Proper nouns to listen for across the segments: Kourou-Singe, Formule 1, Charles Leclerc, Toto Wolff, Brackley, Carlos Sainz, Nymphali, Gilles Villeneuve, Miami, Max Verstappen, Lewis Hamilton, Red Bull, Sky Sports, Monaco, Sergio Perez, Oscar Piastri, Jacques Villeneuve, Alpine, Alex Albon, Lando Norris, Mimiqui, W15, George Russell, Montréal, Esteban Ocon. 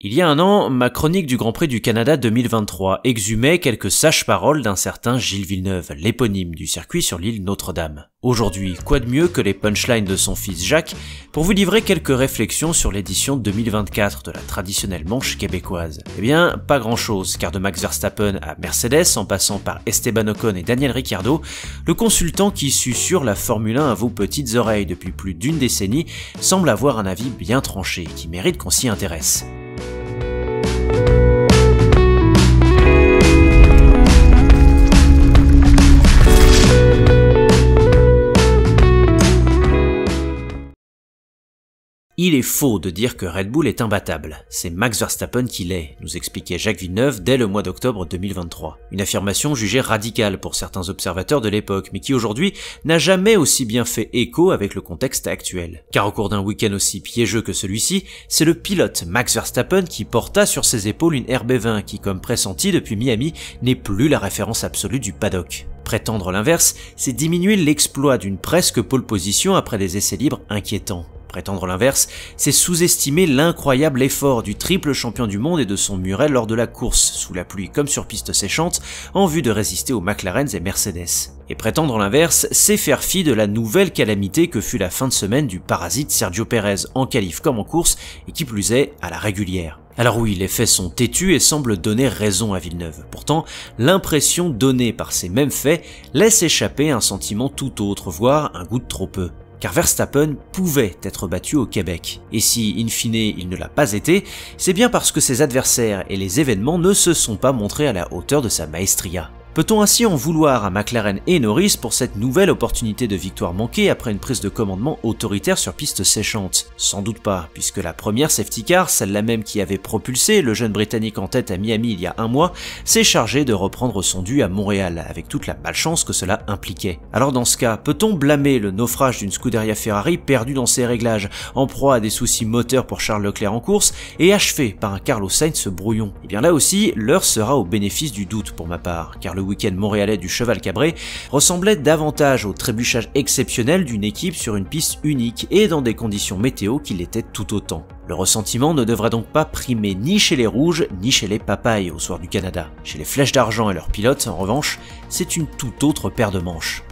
Il y a un an, ma chronique du Grand Prix du Canada 2023 exhumait quelques sages paroles d'un certain Gilles Villeneuve, l'éponyme du circuit sur l'île Notre-Dame. Aujourd'hui, quoi de mieux que les punchlines de son fils Jacques pour vous livrer quelques réflexions sur l'édition 2024 de la traditionnelle manche québécoise? Eh bien, pas grand-chose, car de Max Verstappen à Mercedes, en passant par Esteban Ocon et Daniel Ricciardo, le consultant qui susurre la Formule 1 à vos petites oreilles depuis plus d'une décennie semble avoir un avis bien tranché, qui mérite qu'on s'y intéresse. Il est faux de dire que Red Bull est imbattable, c'est Max Verstappen qui l'est, nous expliquait Jacques Villeneuve dès le mois d'octobre 2023. Une affirmation jugée radicale pour certains observateurs de l'époque, mais qui aujourd'hui n'a jamais aussi bien fait écho avec le contexte actuel. Car au cours d'un week-end aussi piégeux que celui-ci, c'est le pilote Max Verstappen qui porta sur ses épaules une RB20 qui, comme pressenti depuis Miami, n'est plus la référence absolue du paddock. Prétendre l'inverse, c'est diminuer l'exploit d'une presque pole position après des essais libres inquiétants. Prétendre l'inverse, c'est sous-estimer l'incroyable effort du triple champion du monde et de son muret lors de la course, sous la pluie comme sur piste séchante, en vue de résister aux McLaren et Mercedes. Et prétendre l'inverse, c'est faire fi de la nouvelle calamité que fut la fin de semaine du parasite Sergio Perez, en qualif comme en course, et qui plus est, à la régulière. Alors oui, les faits sont têtus et semblent donner raison à Villeneuve. Pourtant, l'impression donnée par ces mêmes faits laisse échapper un sentiment tout autre, voire un goût de trop peu. Car Verstappen pouvait être battu au Québec. Et si, in fine, il ne l'a pas été, c'est bien parce que ses adversaires et les événements ne se sont pas montrés à la hauteur de sa maestria. Peut-on ainsi en vouloir à McLaren et Norris pour cette nouvelle opportunité de victoire manquée après une prise de commandement autoritaire sur piste séchante? Sans doute pas, puisque la première safety car, celle-là même qui avait propulsé le jeune Britannique en tête à Miami il y a un mois, s'est chargée de reprendre son dû à Montréal, avec toute la malchance que cela impliquait. Alors dans ce cas, peut-on blâmer le naufrage d'une Scuderia Ferrari perdue dans ses réglages, en proie à des soucis moteurs pour Charles Leclerc en course, et achevée par un Carlos Sainz brouillon? Et bien là aussi, l'heure sera au bénéfice du doute pour ma part, car le week-end montréalais du cheval cabré ressemblait davantage au trébuchage exceptionnel d'une équipe sur une piste unique et dans des conditions météo qui l'étaient tout autant. Le ressentiment ne devrait donc pas primer ni chez les rouges ni chez les papayes au soir du Canada. Chez les flèches d'argent et leurs pilotes, en revanche, c'est une toute autre paire de manches.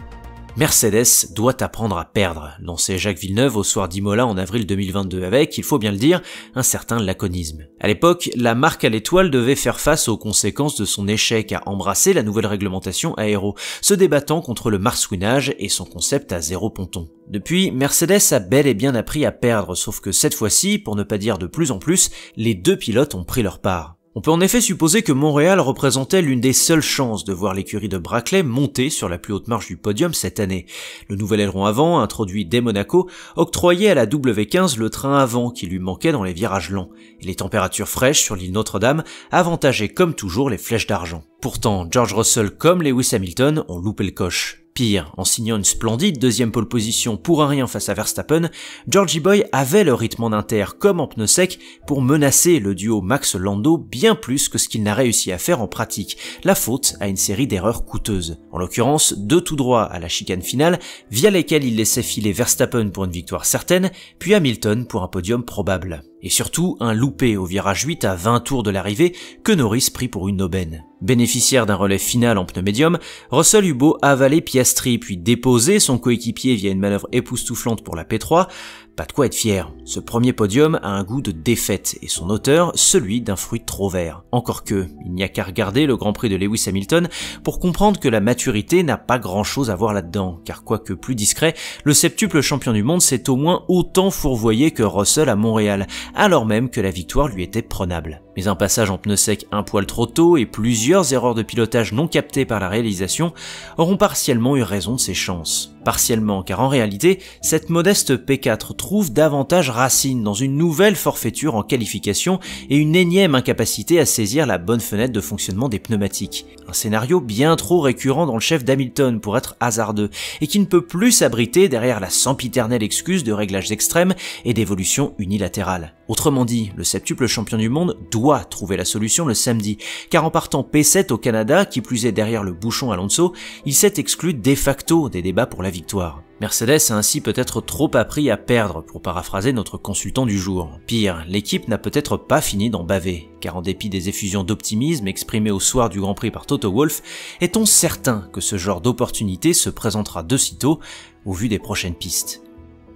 Mercedes doit apprendre à perdre, lançait Jacques Villeneuve au soir d'Imola en avril 2022 avec, il faut bien le dire, un certain laconisme. À l'époque, la marque à l'étoile devait faire face aux conséquences de son échec à embrasser la nouvelle réglementation aéro, se débattant contre le marsouinage et son concept à zéro ponton. Depuis, Mercedes a bel et bien appris à perdre, sauf que cette fois-ci, pour ne pas dire de plus en plus, les deux pilotes ont pris leur part. On peut en effet supposer que Montréal représentait l'une des seules chances de voir l'écurie de Brackley monter sur la plus haute marche du podium cette année. Le nouvel aileron avant, introduit dès Monaco, octroyait à la W15 le train avant qui lui manquait dans les virages lents. Et les températures fraîches sur l'île Notre-Dame avantageaient comme toujours les flèches d'argent. Pourtant, George Russell comme Lewis Hamilton ont loupé le coche. Pire, en signant une splendide deuxième pole position pour un rien face à Verstappen, Georgie Boy avait le rythme en inter comme en pneu sec pour menacer le duo Max-Lando bien plus que ce qu'il n'a réussi à faire en pratique, la faute à une série d'erreurs coûteuses. En l'occurrence, deux tout droits à la chicane finale, via lesquels il laissait filer Verstappen pour une victoire certaine, puis Hamilton pour un podium probable. Et surtout, un loupé au virage 8 à 20 tours de l'arrivée que Norris prit pour une aubaine. Bénéficiaire d'un relais final en pneu médium, Russell eut beau avaler Piastri puis déposer son coéquipier via une manœuvre époustouflante pour la P3, pas de quoi être fier. Ce premier podium a un goût de défaite et son auteur, celui d'un fruit trop vert. Encore que, il n'y a qu'à regarder le Grand Prix de Lewis Hamilton pour comprendre que la maturité n'a pas grand chose à voir là-dedans, car quoique plus discret, le septuple champion du monde s'est au moins autant fourvoyé que Russell à Montréal, alors même que la victoire lui était prenable. Mais un passage en pneu sec un poil trop tôt et plusieurs erreurs de pilotage non captées par la réalisation auront partiellement eu raison de ses chances. Partiellement, car en réalité, cette modeste P4 trouve davantage racine dans une nouvelle forfaiture en qualification et une énième incapacité à saisir la bonne fenêtre de fonctionnement des pneumatiques. Un scénario bien trop récurrent dans le chef d'Hamilton pour être hasardeux, et qui ne peut plus s'abriter derrière la sempiternelle excuse de réglages extrêmes et d'évolutions unilatérales. Autrement dit, le septuple champion du monde doit trouver la solution le samedi, car en partant P7 au Canada, qui plus est derrière le bouchon Alonso, il s'est exclu de facto des débats pour la victoire. Mercedes a ainsi peut-être trop appris à perdre, pour paraphraser notre consultant du jour. Pire, l'équipe n'a peut-être pas fini d'en baver, car en dépit des effusions d'optimisme exprimées au soir du Grand Prix par Toto Wolff, est-on certain que ce genre d'opportunité se présentera de sitôt au vu des prochaines pistes?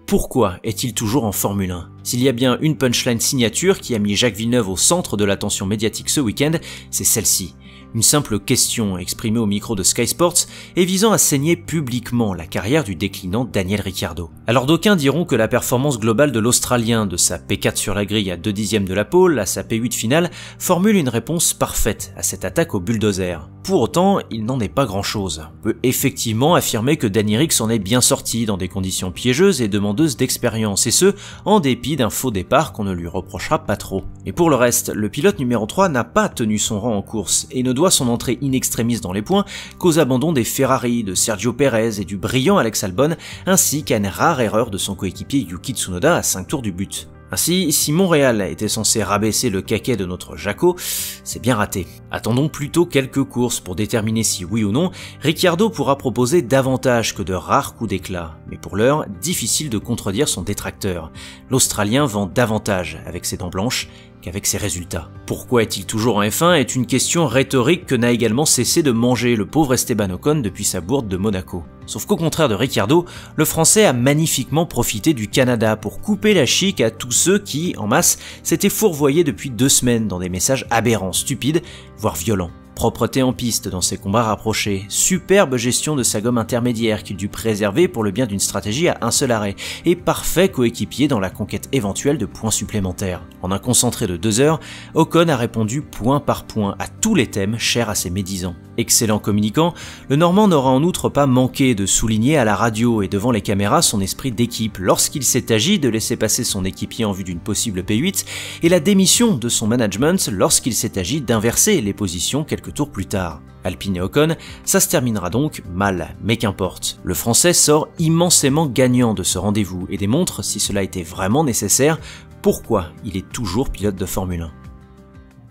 Pourquoi est-il toujours en Formule 1? S'il y a bien une punchline signature qui a mis Jacques Villeneuve au centre de l'attention médiatique ce week-end, c'est celle-ci. Une simple question exprimée au micro de Sky Sports et visant à saigner publiquement la carrière du déclinant Daniel Ricciardo. Alors d'aucuns diront que la performance globale de l'Australien, de sa P4 sur la grille à 2/10 de la pole à sa P8 finale, formule une réponse parfaite à cette attaque au bulldozer. Pour autant, il n'en est pas grand-chose. On peut effectivement affirmer que Danny Ric s'en est bien sorti dans des conditions piégeuses et demandeuses d'expérience, et ce, en dépit d'un faux départ qu'on ne lui reprochera pas trop. Et pour le reste, le pilote numéro 3 n'a pas tenu son rang en course, et ne doit son entrée in extremis dans les points qu'aux abandons des Ferrari, de Sergio Perez et du brillant Alex Albon, ainsi qu'à une rare erreur de son coéquipier Yuki Tsunoda à 5 tours du but. Ainsi, si Montréal était censé rabaisser le caquet de notre Jacko, c'est bien raté. Attendons plutôt quelques courses pour déterminer si oui ou non, Ricciardo pourra proposer davantage que de rares coups d'éclat. Mais pour l'heure, difficile de contredire son détracteur. L'Australien vend davantage avec ses dents blanches qu'avec ses résultats. Pourquoi est-il toujours en F1 est une question rhétorique que n'a également cessé de manger le pauvre Esteban Ocon depuis sa bourde de Monaco. Sauf qu'au contraire de Ricciardo, le Français a magnifiquement profité du Canada pour couper la chic à tous ceux qui, en masse, s'étaient fourvoyés depuis 2 semaines dans des messages aberrants, stupides, voire violents. Propreté en piste dans ses combats rapprochés, superbe gestion de sa gomme intermédiaire qu'il dut préserver pour le bien d'une stratégie à un seul arrêt, et parfait coéquipier dans la conquête éventuelle de points supplémentaires. En un concentré de 2 heures, Ocon a répondu point par point à tous les thèmes chers à ses médisants. Excellent communicant, le Normand n'aura en outre pas manqué de souligner à la radio et devant les caméras son esprit d'équipe lorsqu'il s'est agi de laisser passer son équipier en vue d'une possible P8, et la démission de son management lorsqu'il s'est agi d'inverser les positions quelques tours plus tard. Alpine et Ocon, ça se terminera donc mal, mais qu'importe. Le Français sort immensément gagnant de ce rendez-vous et démontre, si cela était vraiment nécessaire, pourquoi il est toujours pilote de Formule 1.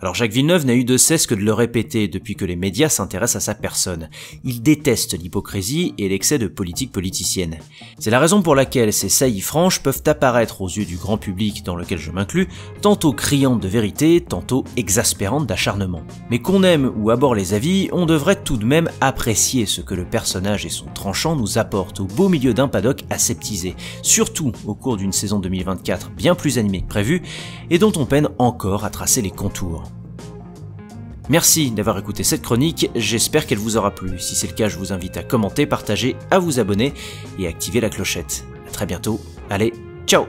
Alors Jacques Villeneuve n'a eu de cesse que de le répéter depuis que les médias s'intéressent à sa personne. Il déteste l'hypocrisie et l'excès de politique politicienne. C'est la raison pour laquelle ces saillies franches peuvent apparaître aux yeux du grand public dans lequel je m'inclus, tantôt criantes de vérité, tantôt exaspérantes d'acharnement. Mais qu'on aime ou aborde les avis, on devrait tout de même apprécier ce que le personnage et son tranchant nous apportent au beau milieu d'un paddock aseptisé, surtout au cours d'une saison 2024 bien plus animée que prévu, et dont on peine encore à tracer les contours. Merci d'avoir écouté cette chronique, j'espère qu'elle vous aura plu. Si c'est le cas, je vous invite à commenter, partager, à vous abonner et à activer la clochette. A très bientôt, allez, ciao!